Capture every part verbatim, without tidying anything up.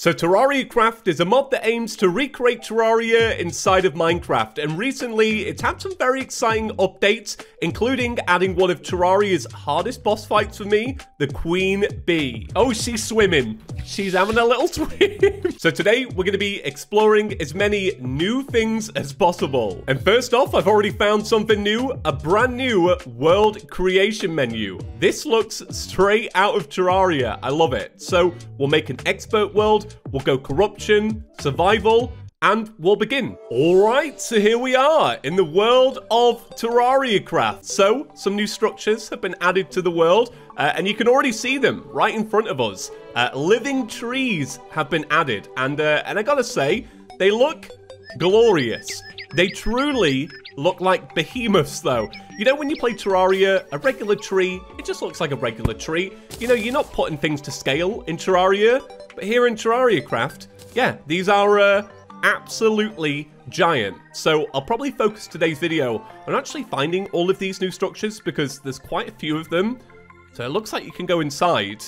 So Terraria Craft is a mod that aims to recreate Terraria inside of Minecraft, and recently it's had some very exciting updates, including adding one of Terraria's hardest boss fights for me, the Queen Bee. Oh, she's swimming. She's having a little swim. So today we're going to be exploring as many new things as possible. And first off, I've already found something new, a brand new world creation menu. This looks straight out of Terraria. I love it. So we'll make an expert world. We'll go corruption, survival, and we'll begin. All right, so here we are in the world of Terraria Craft. So some new structures have been added to the world, uh, and you can already see them right in front of us. Uh, living trees have been added, and uh, and I gotta say, they look glorious. They truly look like behemoths, though. You know, when you play Terraria, a regular tree, it just looks like a regular tree. You know, you're not putting things to scale in Terraria. But here in Terraria Craft, yeah, these are uh, absolutely giant. So I'll probably focus today's video on actually finding all of these new structures because there's quite a few of them. So it looks like you can go inside.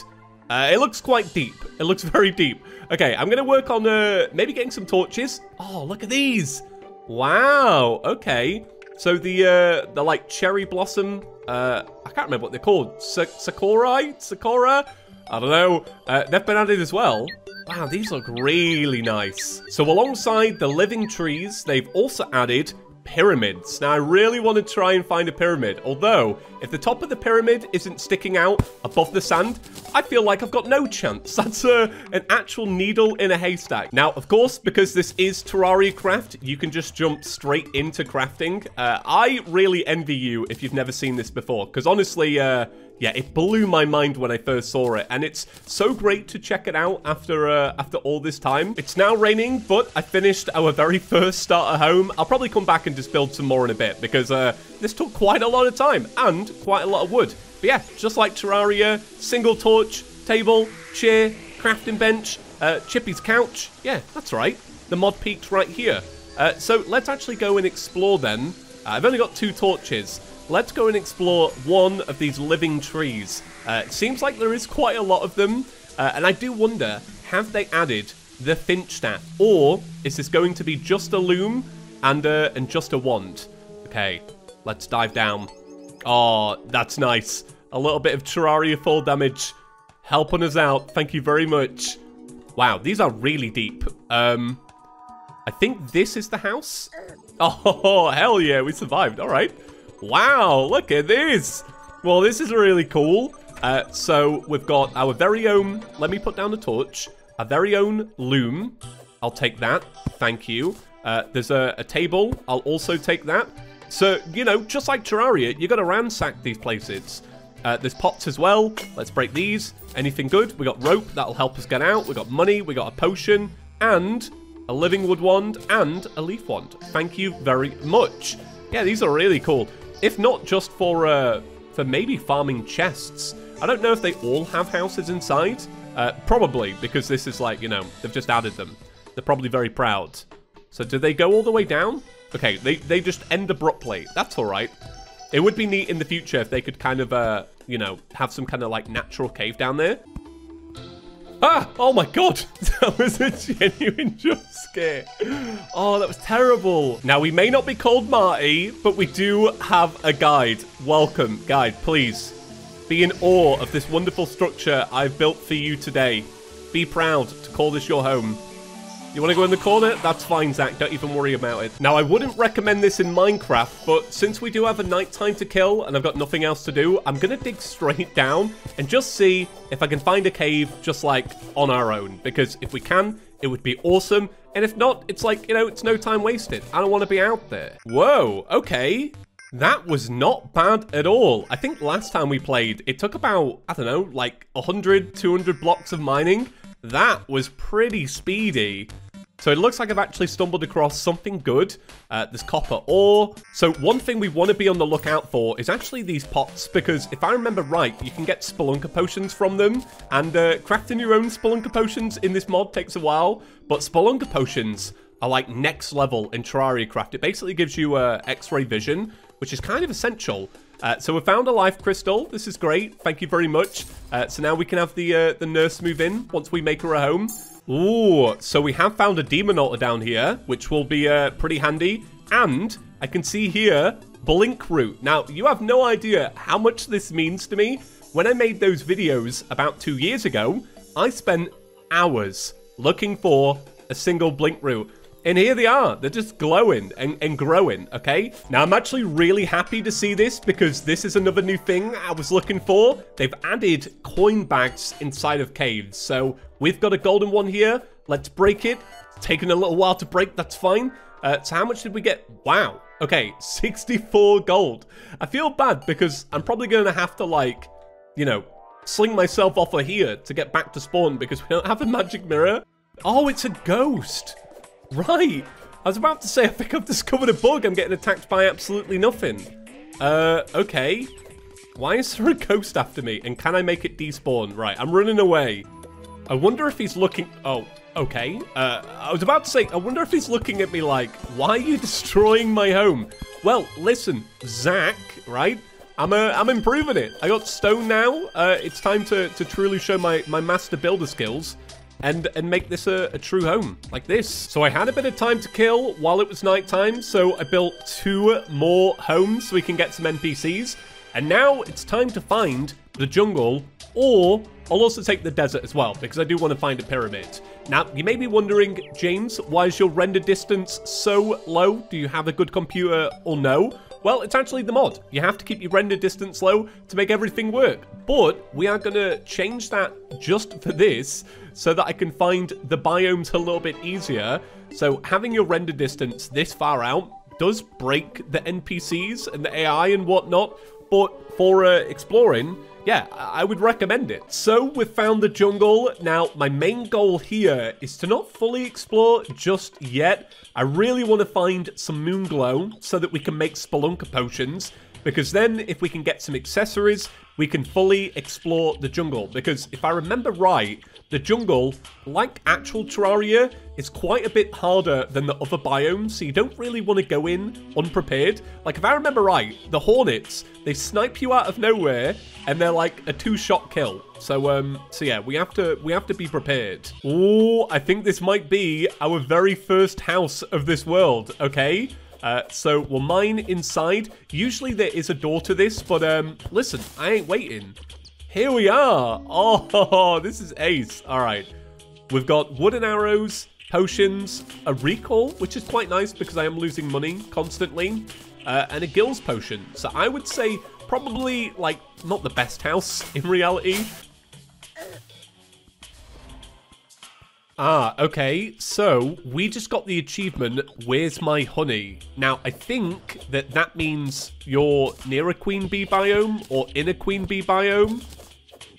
Uh, it looks quite deep. It looks very deep. Okay, I'm going to work on uh, maybe getting some torches. Oh, look at these. Wow. Okay. So the, uh, the like cherry blossom, uh, I can't remember what they're called. Sakura? Sakura? I don't know, uh, they've been added as well. Wow, these look really nice. So alongside the living trees, they've also added pyramids. Now I really want to try and find a pyramid, although if the top of the pyramid isn't sticking out above the sand, I feel like I've got no chance. That's uh, an actual needle in a haystack. Now, of course, because this is Terraria Craft, you can just jump straight into crafting. Uh, I really envy you if you've never seen this before, because honestly, uh, yeah, it blew my mind when I first saw it, and it's so great to check it out after uh, after all this time. It's now raining, but I finished our very first starter home. I'll probably come back and just build some more in a bit, because uh, this took quite a lot of time, and quite a lot of wood. But yeah, just like Terraria, single torch, table, chair, crafting bench, uh, Chippy's couch. Yeah, that's right. The mod peaked right here. Uh, so let's actually go and explore then. Uh, I've only got two torches. Let's go and explore one of these living trees. Uh, it seems like there is quite a lot of them, uh, and I do wonder, have they added the finch staff, or is this going to be just a loom and uh, and just a wand? Okay, let's dive down. Oh, that's nice. A little bit of Terraria fall damage, helping us out. Thank you very much. Wow, these are really deep. Um, I think this is the house. Oh, hell yeah, we survived. All right. Wow, look at this. Well, this is really cool. Uh, so we've got our very own, let me put down the torch, our very own loom. I'll take that, thank you. Uh, there's a, a table, I'll also take that. So, you know, just like Terraria, you gotta ransack these places. Uh, there's pots as well, let's break these. Anything good, we got rope, that'll help us get out. We got money, we got a potion, and a living wood wand, and a leaf wand. Thank you very much. Yeah, these are really cool. If not just for uh, for maybe farming chests. I don't know if they all have houses inside. Uh, probably, because this is like, you know, they've just added them. They're probably very proud. So do they go all the way down? Okay, they, they just end abruptly. That's all right. It would be neat in the future if they could kind of, uh, you know, have some kind of like natural cave down there. Ah! Oh my god! That was a genuine jump scare. Oh, that was terrible. Now, we may not be called Marty, but we do have a guide. Welcome, guide, please. Be in awe of this wonderful structure I've built for you today. Be proud to call this your home. You want to go in the corner? That's fine, Zach. Don't even worry about it. Now, I wouldn't recommend this in Minecraft, but since we do have a night time to kill and I've got nothing else to do, I'm going to dig straight down and just see if I can find a cave just, like, on our own. Because if we can, it would be awesome. And if not, it's like, you know, it's no time wasted. I don't want to be out there. Whoa, okay. That was not bad at all. I think last time we played, it took about, I don't know, like one hundred, two hundred blocks of mining. That was pretty speedy. So it looks like I've actually stumbled across something good. Uh, there's copper ore. So one thing we want to be on the lookout for is actually these pots, because if I remember right, you can get Spelunker potions from them. And uh, crafting your own Spelunker potions in this mod takes a while. But Spelunker potions are like next level in Terraria Craft. It basically gives you uh, X-ray vision, which is kind of essential. Uh, so we found a life crystal. This is great. Thank you very much. Uh, so now we can have the uh, the nurse move in once we make her a home. Ooh, so we have found a demon altar down here, which will be uh, pretty handy. And I can see here, blink root. Now, you have no idea how much this means to me. When I made those videos about two years ago, I spent hours looking for a single blink root. And here they are. They're just glowing and, and growing, okay? Now, I'm actually really happy to see this because this is another new thing I was looking for. They've added coin bags inside of caves. So we've got a golden one here. Let's break it. It's taken a little while to break. That's fine. Uh, so how much did we get? Wow. Okay, sixty-four gold. I feel bad because I'm probably going to have to, like, you know, sling myself off of here to get back to spawn because we don't have a magic mirror. Oh, it's a ghost. Right, I was about to say, I think I've discovered a bug. I'm getting attacked by absolutely nothing. Uh, okay. Why is there a ghost after me? And can I make it despawn? Right, I'm running away. I wonder if he's looking... Oh, okay. Uh, I was about to say, I wonder if he's looking at me like, why are you destroying my home? Well, listen, Zach, right? I'm, uh, I'm improving it. I got stone now. Uh, it's time to, to truly show my, my master builder skills. And, and make this a, a true home, like this. So I had a bit of time to kill while it was nighttime, so I built two more homes so we can get some N P Cs. And now it's time to find the jungle, or I'll also take the desert as well, because I do want to find a pyramid. Now, you may be wondering, James, why is your render distance so low? Do you have a good computer or no? Well, it's actually the mod. You have to keep your render distance low to make everything work. But we are going to change that just for this so that I can find the biomes a little bit easier. So having your render distance this far out does break the N P Cs and the A I and whatnot. But for uh, exploring, yeah, I would recommend it. So we've found the jungle. Now, my main goal here is to not fully explore just yet. I really want to find some Moonglow so that we can make Spelunker potions, because then if we can get some accessories, we can fully explore the jungle. Because if I remember right, the jungle, like actual Terraria, is quite a bit harder than the other biomes, so you don't really want to go in unprepared. Like, if I remember right, the hornets, they snipe you out of nowhere, and they're like a two-shot kill. So, um, so yeah, we have to we have to be prepared. Ooh, I think this might be our very first house of this world, okay? Uh, so we'll mine inside. Usually there is a door to this, but um, listen, I ain't waiting. Here we are. Oh, this is ace. All right. We've got wooden arrows, potions, a recall, which is quite nice because I am losing money constantly, uh, and a gills potion. So I would say probably, like, not the best house in reality. Ah, okay, so we just got the achievement, Where's My Honey? Now, I think that that means you're near a Queen Bee biome or in a Queen Bee biome.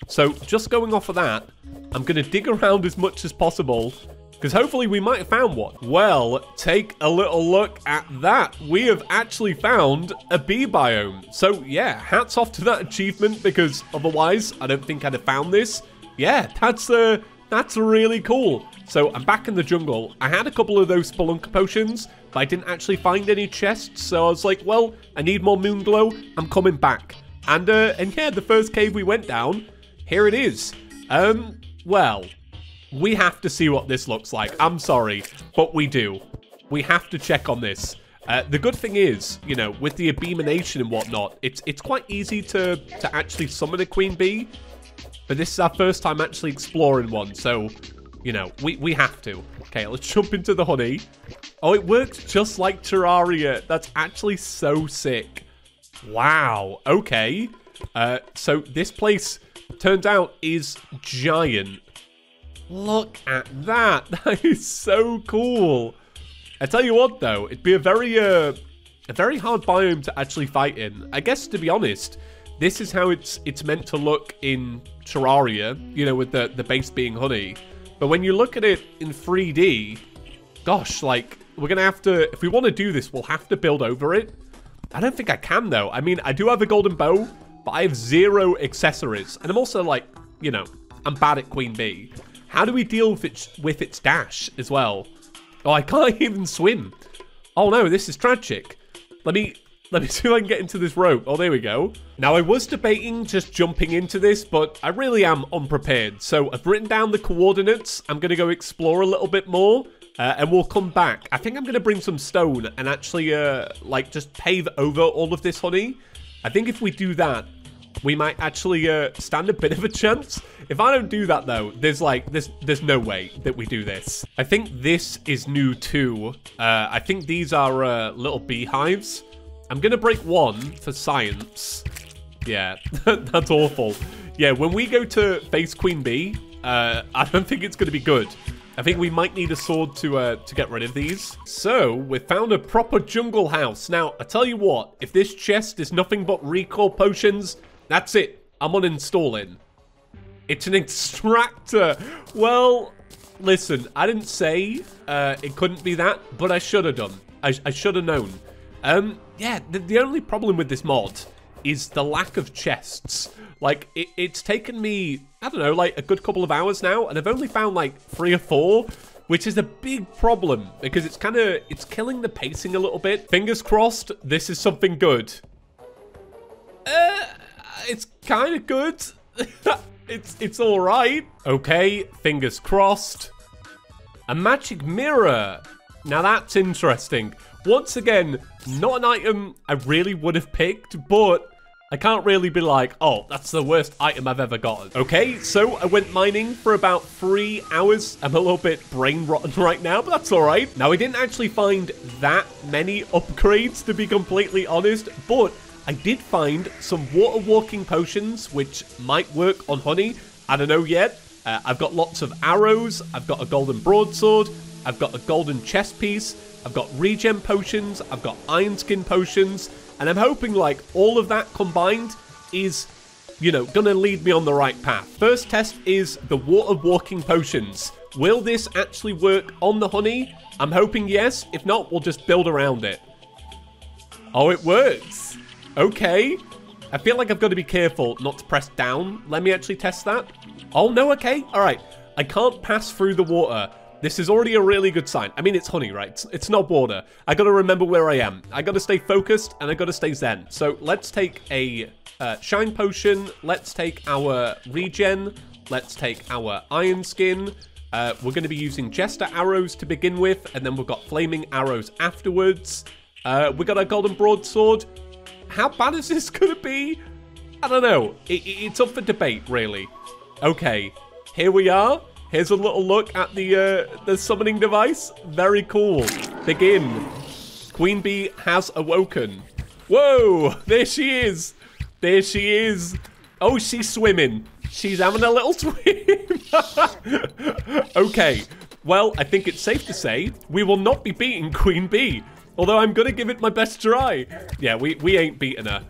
So just going off of that, I'm going to dig around as much as possible because hopefully we might have found one. Well, take a little look at that. We have actually found a bee biome. So yeah, hats off to that achievement because otherwise I don't think I'd have found this. Yeah, that's uh, that's really cool. So I'm back in the jungle. I had a couple of those Spelunker potions, but I didn't actually find any chests. So I was like, well, I need more Moonglow. I'm coming back. And, uh, and yeah, the first cave we went down, here it is. Um, well, we have to see what this looks like. I'm sorry, but we do. We have to check on this. Uh, the good thing is, you know, with the abomination and whatnot, it's it's quite easy to, to actually summon a Queen Bee. But this is our first time actually exploring one, so, you know, we, we have to. Okay, let's jump into the honey. Oh, it works just like Terraria. That's actually so sick. Wow, okay. Uh, so this place, turns out, is giant. Look at that. That is so cool. I tell you what, though, it'd be a very, uh, a very hard biome to actually fight in. I guess, to be honest, this is how it's it's meant to look in Terraria, you know, with the, the base being honey. But when you look at it in three D, gosh, like, we're going to have to, if we want to do this, we'll have to build over it. I don't think I can, though. I mean, I do have a golden bow, but I have zero accessories. And I'm also, like, you know, I'm bad at Queen Bee. How do we deal with its, with its dash as well? Oh, I can't even swim. Oh, no, this is tragic. Let me... Let me see if I can get into this rope. Oh, there we go. Now, I was debating just jumping into this, but I really am unprepared. So I've written down the coordinates. I'm going to go explore a little bit more, uh, and we'll come back. I think I'm going to bring some stone and actually, uh, like, just pave over all of this honey. I think if we do that, we might actually uh, stand a bit of a chance. If I don't do that, though, there's like, there's, there's no way that we do this. I think this is new too. Uh, I think these are uh, little beehives. I'm going to break one for science. Yeah, that's awful. Yeah, when we go to face Queen Bee, uh, I don't think it's going to be good. I think we might need a sword to uh, to get rid of these. So, we found a proper jungle house. Now, I tell you what, if this chest is nothing but recall potions, that's it. I'm uninstalling. It's an extractor. Well, listen, I didn't say uh, it couldn't be that, but I should have done. I, I should have known. Um, yeah, the, the only problem with this mod is the lack of chests. Like, it, it's taken me, I don't know, like a good couple of hours now, and I've only found like three or four, which is a big problem because it's kind of, it's killing the pacing a little bit. Fingers crossed, this is something good. Uh, it's kind of good. it's, it's all right. Okay, fingers crossed. A magic mirror. Now that's interesting. Once again, not an item I really would have picked, but I can't really be like, oh, that's the worst item I've ever gotten. Okay, so I went mining for about three hours. I'm a little bit brain rotten right now, but that's all right. Now, I didn't actually find that many upgrades, to be completely honest, but I did find some water walking potions, which might work on honey. I don't know yet. Uh, I've got lots of arrows. I've got a golden broadsword. I've got a golden chest piece. I've got regen potions, I've got iron skin potions, and I'm hoping like all of that combined is, you know, gonna lead me on the right path. First test is the water walking potions. Will this actually work on the honey? I'm hoping yes. If not, we'll just build around it. Oh, it works. Okay. I feel like I've got to be careful not to press down. Let me actually test that. Oh no, okay. All right. I can't pass through the water. This is already a really good sign. I mean, it's honey, right? It's, it's not water. I gotta remember where I am. I gotta stay focused and I gotta stay zen. So let's take a uh, shine potion. Let's take our regen. Let's take our iron skin. Uh, we're gonna be using jester arrows to begin with, and then we've got flaming arrows afterwards. Uh, we got our golden broadsword. How bad is this gonna be? I don't know. It, it, it's up for debate, really. Okay, here we are. Here's a little look at the uh, the summoning device. Very cool. Begin. Queen Bee has awoken. Whoa, there she is. There she is. Oh, she's swimming. She's having a little swim. Okay, well, I think it's safe to say we will not be beating Queen Bee, although I'm gonna give it my best try. Yeah, we, we ain't beating her.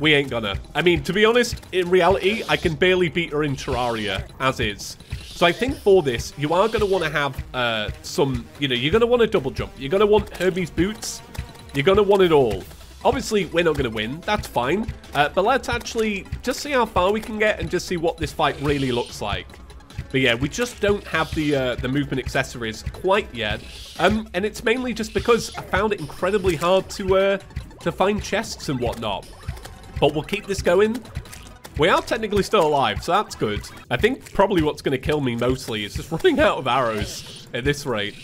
We ain't gonna. I mean, to be honest, in reality, I can barely beat her in Terraria, as is. So I think for this, you are going to want to have uh, some, you know, you're going to want to double jump. You're going to want Herbie's boots. You're going to want it all. Obviously, we're not going to win. That's fine. Uh, but let's actually just see how far we can get and just see what this fight really looks like. But yeah, we just don't have the uh, the movement accessories quite yet. Um, and it's mainly just because I found it incredibly hard to, uh, to find chests and whatnot. But we'll keep this going. We are technically still alive, so that's good. I think probably what's going to kill me mostly is just running out of arrows at this rate.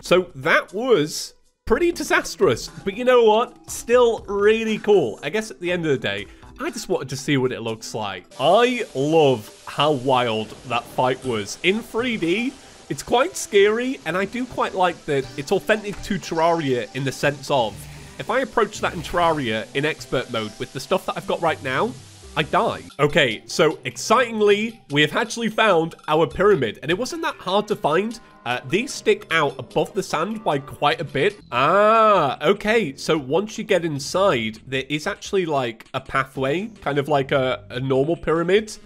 So that was pretty disastrous, but you know what? Still really cool. I guess at the end of the day, I just wanted to see what it looks like. I love how wild that fight was. In three D, it's quite scary, and I do quite like that it's authentic to Terraria in the sense of, if I approach that in Terraria in expert mode with the stuff that I've got right now, I die. Okay, so excitingly, we have actually found our pyramid, and it wasn't that hard to find. Uh, these stick out above the sand by quite a bit. Ah, okay, so once you get inside, there is actually like a pathway, kind of like a, a normal pyramid,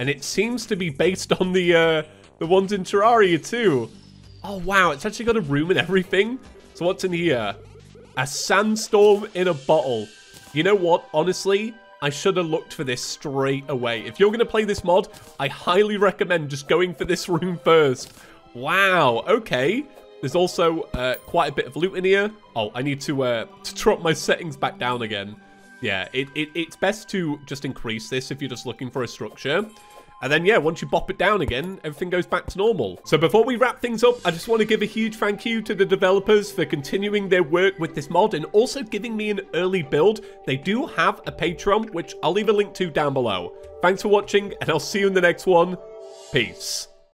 and it seems to be based on the, uh, the ones in Terraria too. Oh wow, it's actually got a room and everything. So what's in here? A sandstorm in a bottle. You know what, honestly? I should have looked for this straight away. If you're going to play this mod, I highly recommend just going for this room first. Wow, okay. There's also uh, quite a bit of loot in here. Oh, I need to uh, to drop my settings back down again. Yeah, it, it it's best to just increase this if you're just looking for a structure. And then, yeah, once you bop it down again, everything goes back to normal. So before we wrap things up, I just want to give a huge thank you to the developers for continuing their work with this mod and also giving me an early build. They do have a Patreon, which I'll leave a link to down below. Thanks for watching, and I'll see you in the next one. Peace.